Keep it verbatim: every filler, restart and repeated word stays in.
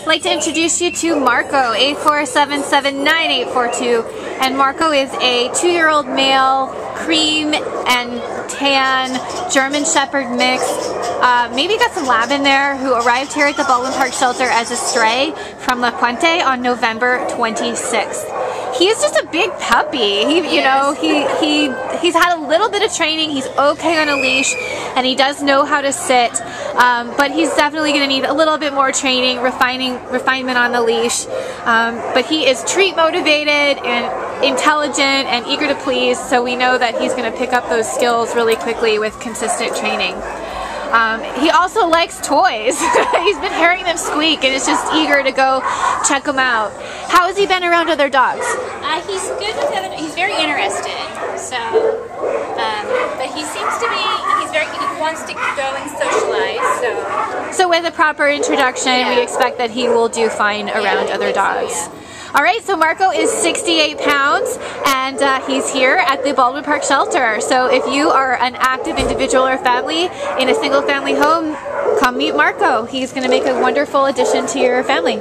I'd like to introduce you to Marco A four seven seven nine eight four two, and Marco is a two-year-old male, cream and tan, German Shepherd mix. Uh, maybe got some lab in there, who arrived here at the Baldwin Park Shelter as a stray from La Puente on November twenty-sixth. He's just a big puppy. He, you know, he he he's had a little bit of training. He's okay on a leash, and he does know how to sit. Um, but he's definitely going to need a little bit more training, refining refinement on the leash. Um, but he is treat motivated and intelligent and eager to please. So we know that he's going to pick up those skills really quickly with consistent training. Um, he also likes toys. He's been hearing them squeak and is just eager to go check them out. How has he been around other dogs? Uh, he's good with other dogs. He's very interested. So, um, but he seems to be, he's very, he wants to go and socialize. So, so with a proper introduction, yeah. We expect that he will do fine around yeah, other dogs. So, yeah. All right, so Marco is sixty-eight pounds, and uh, he's here at the Baldwin Park Shelter. So if you are an active individual or family in a single family home, come meet Marco. He's going to make a wonderful addition to your family.